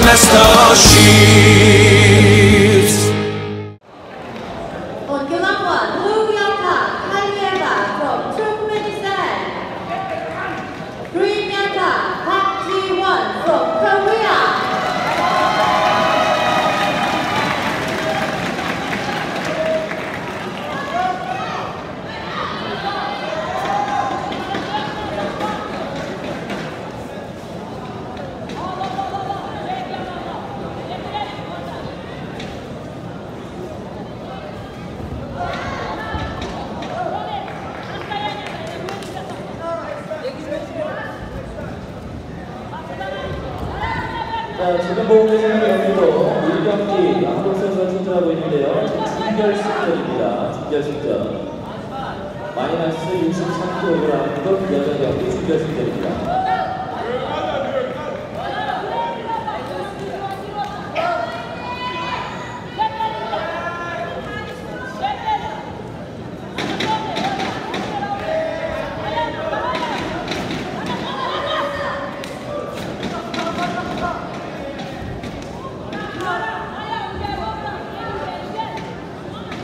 much Mr. Sheaves. On Gyeonghwang Won, Woo Myung-Park, Han Yelba from Turkmenistan. Three Myung-Park, Park Ji-won from Korea. 자, 지금 보고 계시는 경기도 1경기 양동선수가 출전하고 있는데요. 준결승전입니다. 준결승전. 마이너스 63kg 여자 경기 준결승전입니다.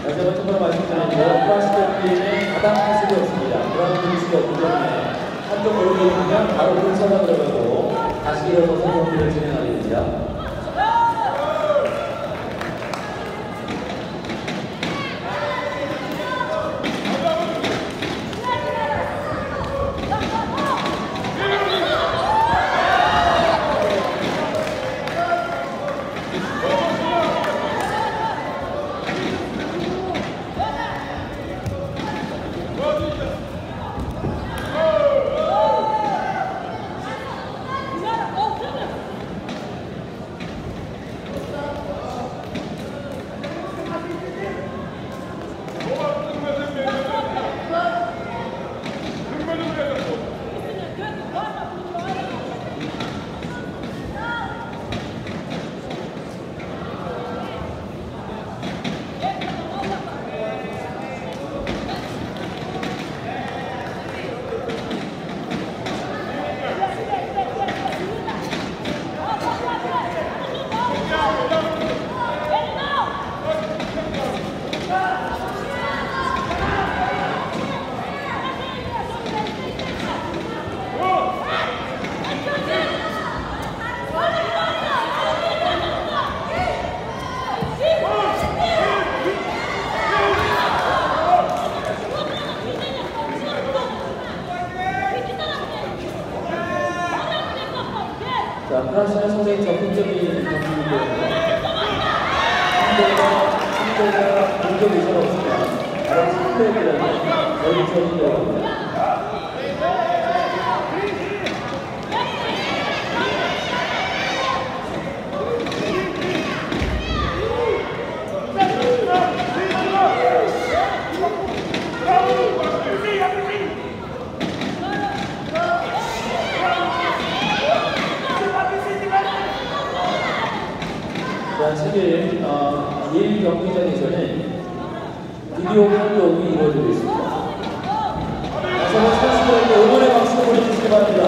제가 처음으로 말씀드리는데요. 플라스 경기는 가당 기술이었습니다. 그런 기술이 없기 때문에 한쪽으로 돌리면 바로 풀쳐서 들어가고 다시 일어서서 경기를 진행하게 됩니다. 자, 프랑스는 상당히 적극적인 경기이고요. 상대가 공격 의사가 없으면 바로 상대에게라면 여기 처리되어갑니다. 사실 1경기장에서는 비디오 판독이 이루어지고 있습니다. 다시 한번 선수들에게 응원의 박수 보내주시기 바랍니다.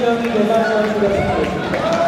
100명이 대상을 수여했습니다.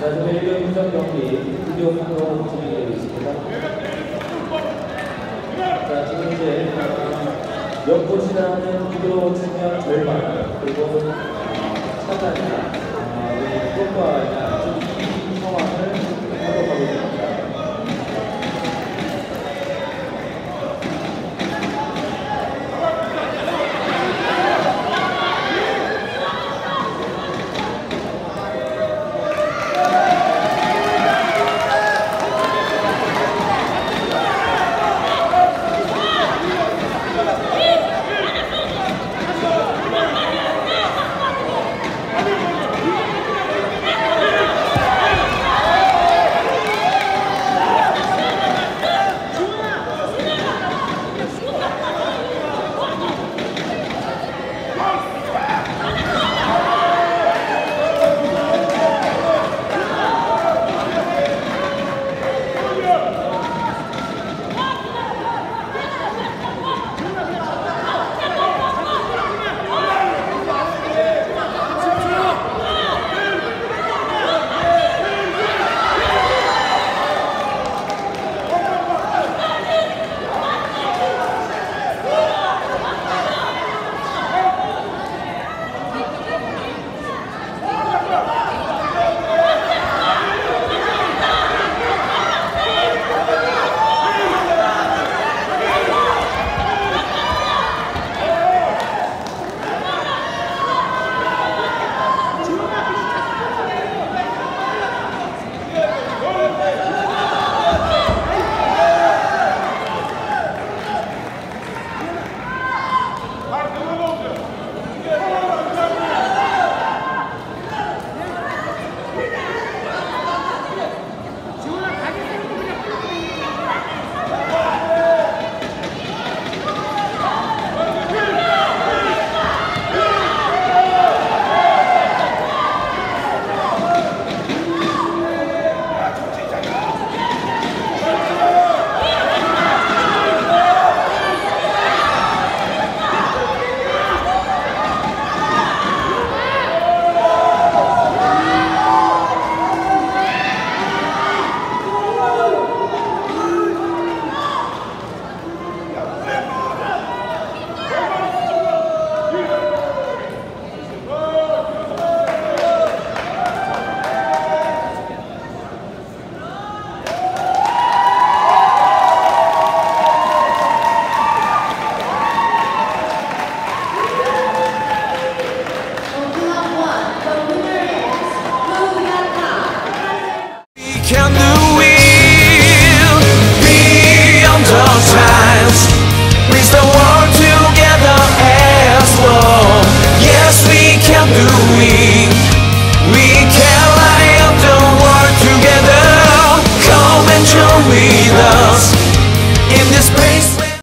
저희의 분석 경기 비디오 판독으로 진행되고 있습니다. 자, 지금 이제 몇 곳이라는 비디오 측면 절반, 그리고 차단이나 왼쪽과